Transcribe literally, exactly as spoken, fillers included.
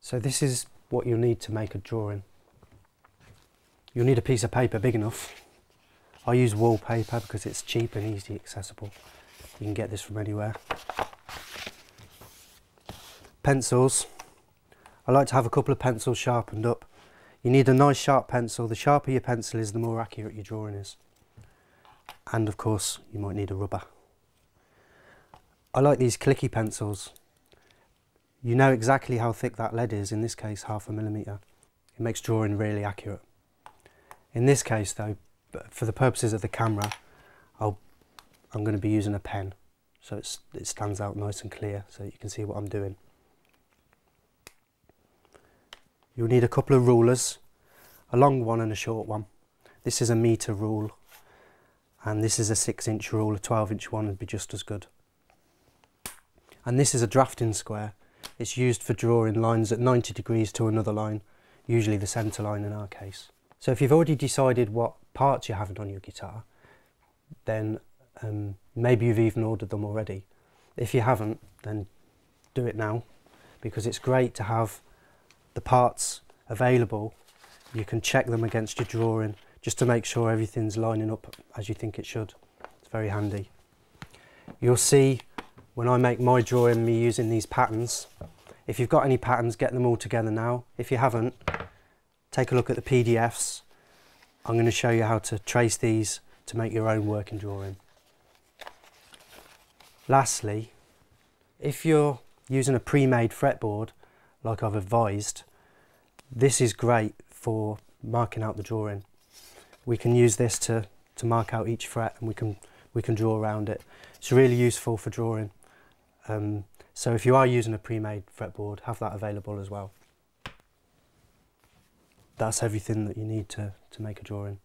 So this is what you'll need to make a drawing. You'll need a piece of paper big enough. I use wallpaper because it's cheap and easily accessible. You can get this from anywhere. Pencils. I like to have a couple of pencils sharpened up. You need a nice sharp pencil. The sharper your pencil is, the more accurate your drawing is. And of course, you might need a rubber. I like these clicky pencils. You know exactly how thick that lead is, in this case half a millimetre. It makes drawing really accurate. In this case though, for the purposes of the camera, I'll, I'm going to be using a pen, so it's, it stands out nice and clear so you can see what I'm doing. You'll need a couple of rulers, a long one and a short one. This is a metre rule and this is a six inch rule. A twelve inch one would be just as good. And this is a drafting square. It's used for drawing lines at ninety degrees to another line, usually the centre line in our case. So if you've already decided what parts you're having on your guitar, then um, maybe you've even ordered them already. If you haven't, then do it now, because it's great to have the parts available. You can check them against your drawing just to make sure everything's lining up as you think it should. It's very handy. You'll see when I make my drawing, me using these patterns. If you've got any patterns, get them all together now. If you haven't, take a look at the P D Fs. I'm going to show you how to trace these to make your own working drawing. Lastly, if you're using a pre-made fretboard, like I've advised, this is great for marking out the drawing. We can use this to, to mark out each fret, and we can, we can draw around it. It's really useful for drawing. Um, so if you are using a pre-made fretboard, have that available as well. That's everything that you need to, to make a drawing.